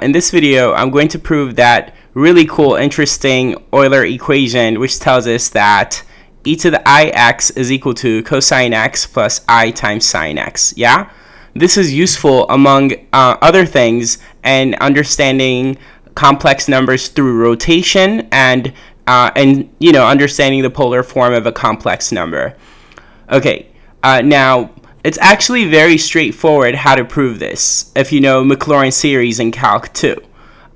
In this video, I'm going to prove that really cool, interesting Euler equation, which tells us that e to the ix is equal to cosine x plus I times sine x. Yeah? This is useful among other things in understanding complex numbers through rotation and you know, understanding the polar form of a complex number. Okay, now it's actually very straightforward how to prove this if you know Maclaurin series in Calc 2.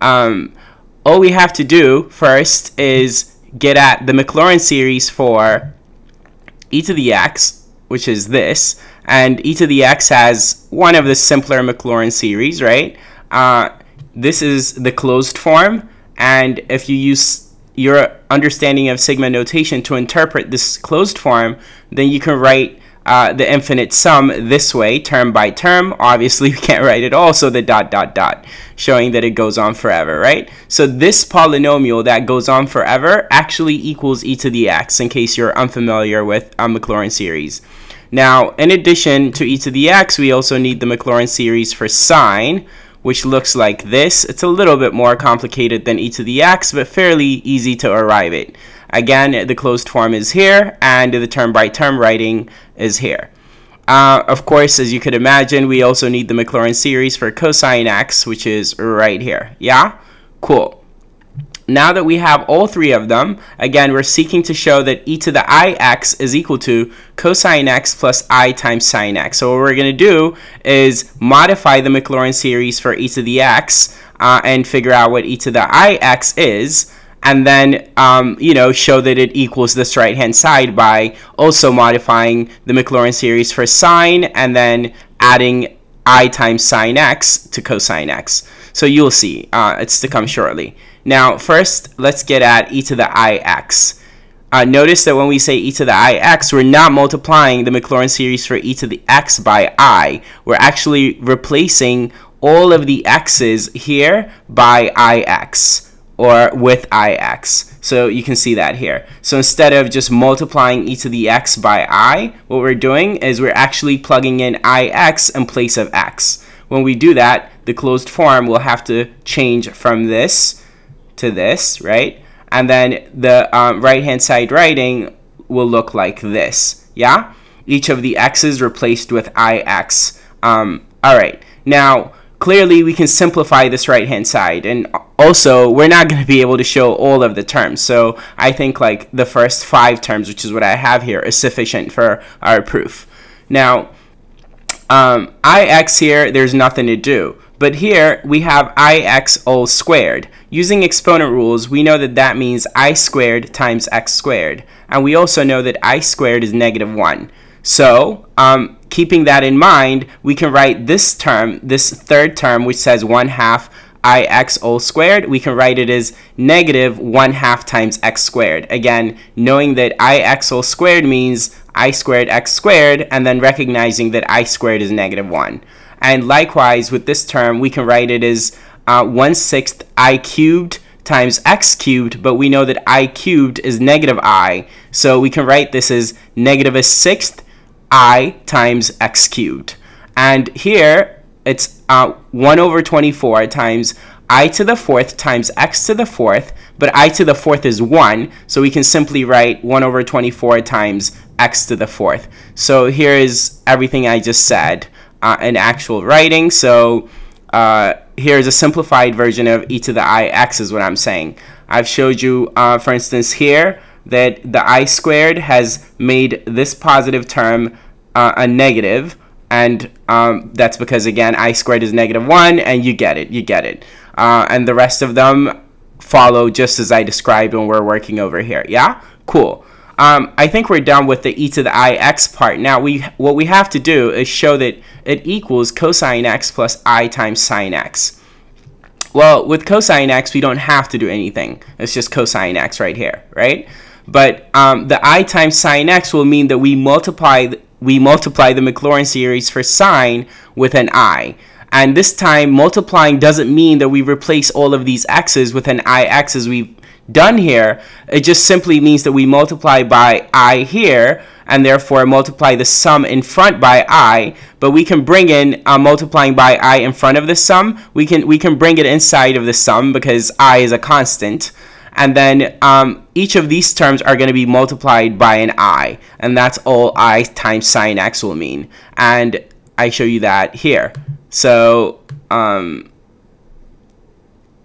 All we have to do first is get at the Maclaurin series for e to the x, which is this, and e to the x has one of the simpler Maclaurin series, right? This is the closed form, and if you use your understanding of sigma notation to interpret this closed form, then you can write the infinite sum this way, term by term. Obviously, we can't write it all, so the dot, dot, dot, showing that it goes on forever, right? So this polynomial that goes on forever actually equals e to the x, in case you're unfamiliar with Maclaurin series. Now, in addition to e to the x, we also need the Maclaurin series for sine, which looks like this. It's a little bit more complicated than e to the x, but fairly easy to arrive at. Again, the closed form is here, and the term-by-term writing is here. Of course, as you could imagine, we also need the Maclaurin series for cosine x, which is right here. Yeah? Cool. Now that we have all three of them, again, we're seeking to show that e to the ix is equal to cosine x plus I times sine x. So what we're going to do is modify the Maclaurin series for e to the x and figure out what e to the ix is, and then, you know, show that it equals this right-hand side by also modifying the Maclaurin series for sine and then adding I times sine x to cosine x. So you'll see. It's to come shortly. Now, first, let's get at e to the ix. Notice that when we say e to the ix, we're not multiplying the Maclaurin series for e to the x by I. We're actually replacing all of the x's here by ix, or with ix. So you can see that here. So instead of just multiplying e to the x by I, what we're doing is we're actually plugging in ix in place of x. When we do that, the closed form will have to change from this to this, right? And then the right-hand side writing will look like this, yeah? Each of the x's replaced with ix. All right, now clearly we can simplify this right-hand side, and also we're not gonna be able to show all of the terms, so I think like the first 5 terms, which is what I have here, is sufficient for our proof. Now, ix here, there's nothing to do. But here, we have ix all squared. Using exponent rules, we know that that means I squared times x squared. And we also know that I squared is -1. So, keeping that in mind, we can write this term, this third term, which says 1/2 ix all squared, we can write it as -1/2 times x squared. Again, knowing that ix all squared means I squared x squared, and then recognizing that I squared is -1. And likewise, with this term, we can write it as 1/6 I cubed times x cubed, but we know that I cubed is -I, so we can write this as -1/6 I times x cubed. And here, it's 1/24 times I to the 4th times x to the 4th, but I to the 4th is 1, so we can simply write 1/24 times x to the 4th. So here is everything I just said. In actual writing, so here's a simplified version of e to the ix is what I'm saying. I've showed you, for instance, here that the I squared has made this positive term a negative, and that's because, again, I squared is -1, and you get it, and the rest of them follow just as I described when we're working over here. Yeah? Cool. I think we're done with the e to the ix part. Now, what we have to do is show that it equals cosine x plus I times sine x. Well, with cosine x, we don't have to do anything. It's just cosine x right here, right? But the I times sine x will mean that we multiply the Maclaurin series for sine with an I. And this time, multiplying doesn't mean that we replace all of these x's with an ix as we've done here, it just simply means that we multiply by I here and therefore multiply the sum in front by I, but we can bring in multiplying by I in front of the sum. We can bring it inside of the sum because I is a constant. And then each of these terms are going to be multiplied by an I, and that's all I times sine x will mean. And I show you that here. So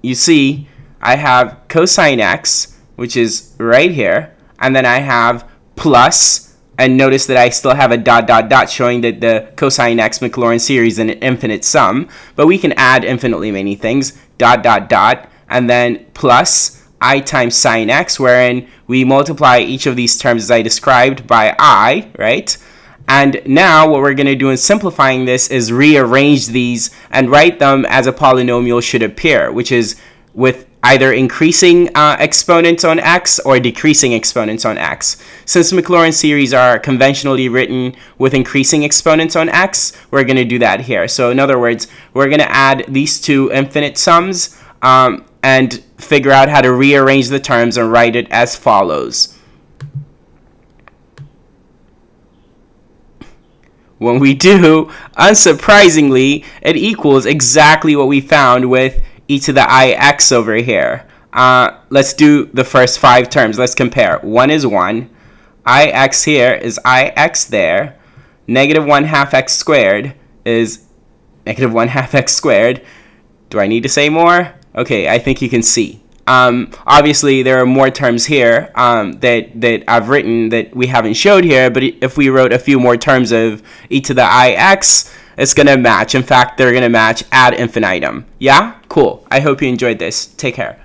you see I have cosine x, which is right here, and then I have plus, and notice that I still have a dot dot dot showing that the cosine x Maclaurin series is an infinite sum, but we can add infinitely many things, dot dot dot, and then plus I times sine x, wherein we multiply each of these terms as I described by I, right? And now what we're going to do in simplifying this is rearrange these and write them as a polynomial should appear, which is with either increasing exponents on x or decreasing exponents on x. Since Maclaurin series are conventionally written with increasing exponents on x, we're going to do that here. So in other words, we're going to add these two infinite sums and figure out how to rearrange the terms and write it as follows. When we do, unsurprisingly, it equals exactly what we found with e to the ix over here. Let's do the first five terms. Let's compare. 1 is 1. Ix here is ix there. Negative 1 half x squared is negative 1 half x squared. Do I need to say more? Okay, I think you can see. Obviously, there are more terms here that I've written that we haven't showed here, but if we wrote a few more terms of e to the ix, it's going to match. In fact, they're going to match ad infinitum. Yeah? Cool. I hope you enjoyed this. Take care.